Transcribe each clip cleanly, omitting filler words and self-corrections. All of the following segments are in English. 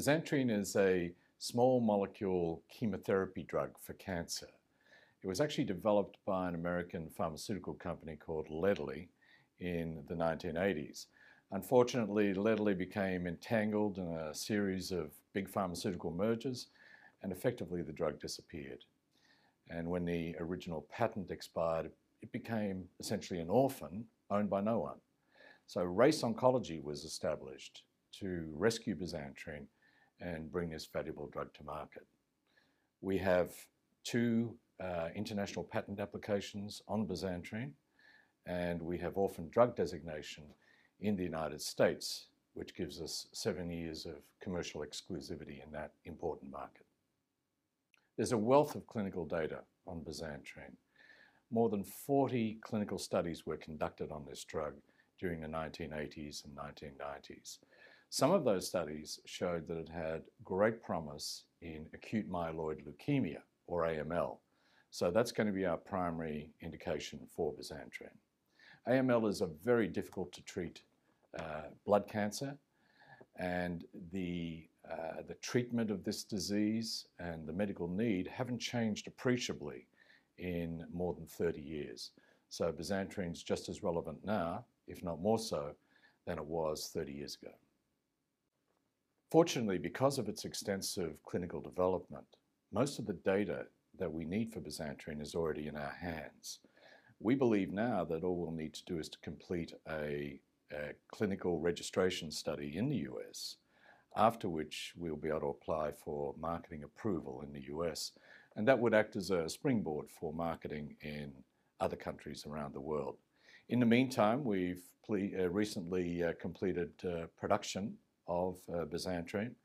Bisantrene is a small molecule chemotherapy drug for cancer. It was actually developed by an American pharmaceutical company called Lederle in the 1980s. Unfortunately, Lederle became entangled in a series of big pharmaceutical mergers, and effectively the drug disappeared. And when the original patent expired, it became essentially an orphan owned by no one. So Race Oncology was established to rescue bisantrene and bring this valuable drug to market. We have two international patent applications on bisantrene, and we have orphan drug designation in the United States, which gives us 7 years of commercial exclusivity in that important market. There's a wealth of clinical data on bisantrene. More than 40 clinical studies were conducted on this drug during the 1980s and 1990s. Some of those studies showed that it had great promise in acute myeloid leukemia, or AML. So that's going to be our primary indication for bisantrene. AML is a very difficult to treat blood cancer, and the treatment of this disease and the medical need haven't changed appreciably in more than 30 years. So bisantrene is just as relevant now, if not more so, than it was 30 years ago. Fortunately, because of its extensive clinical development, most of the data that we need for bisantrene is already in our hands. We believe now that all we'll need to do is to complete a clinical registration study in the US, after which we'll be able to apply for marketing approval in the US, and that would act as a springboard for marketing in other countries around the world. In the meantime, we've recently completed production of bisantrene,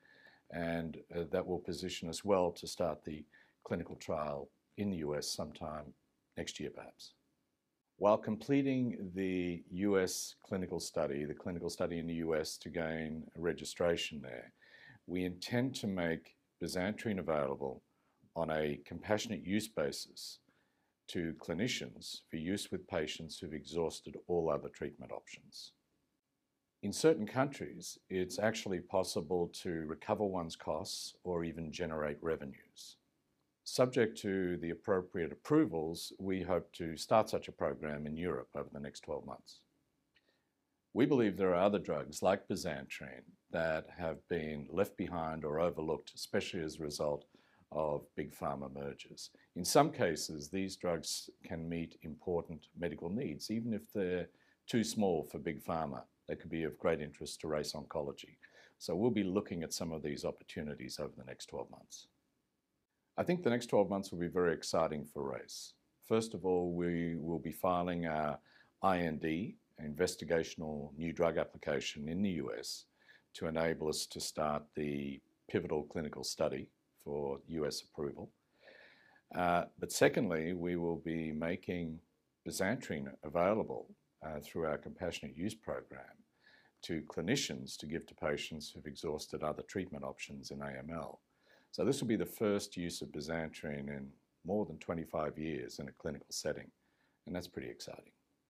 and that will position us well to start the clinical trial in the US sometime next year perhaps. While completing the US clinical study, in the US to gain registration there, we intend to make bisantrene available on a compassionate use basis to clinicians for use with patients who've exhausted all other treatment options. In certain countries, it's actually possible to recover one's costs or even generate revenues. Subject to the appropriate approvals, we hope to start such a program in Europe over the next 12 months. We believe there are other drugs like bisantrene that have been left behind or overlooked, especially as a result of big pharma mergers. In some cases, these drugs can meet important medical needs, even if they're too small for big pharma. They could be of great interest to Race Oncology. So we'll be looking at some of these opportunities over the next 12 months. I think the next 12 months will be very exciting for Race. First of all, we will be filing our IND, Investigational New Drug Application, in the US to enable us to start the pivotal clinical study for US approval. But secondly, we will be making bisantrene available through our compassionate use program to clinicians to give to patients who've exhausted other treatment options in AML. So this will be the first use of bisantrene in more than 25 years in a clinical setting, and that's pretty exciting.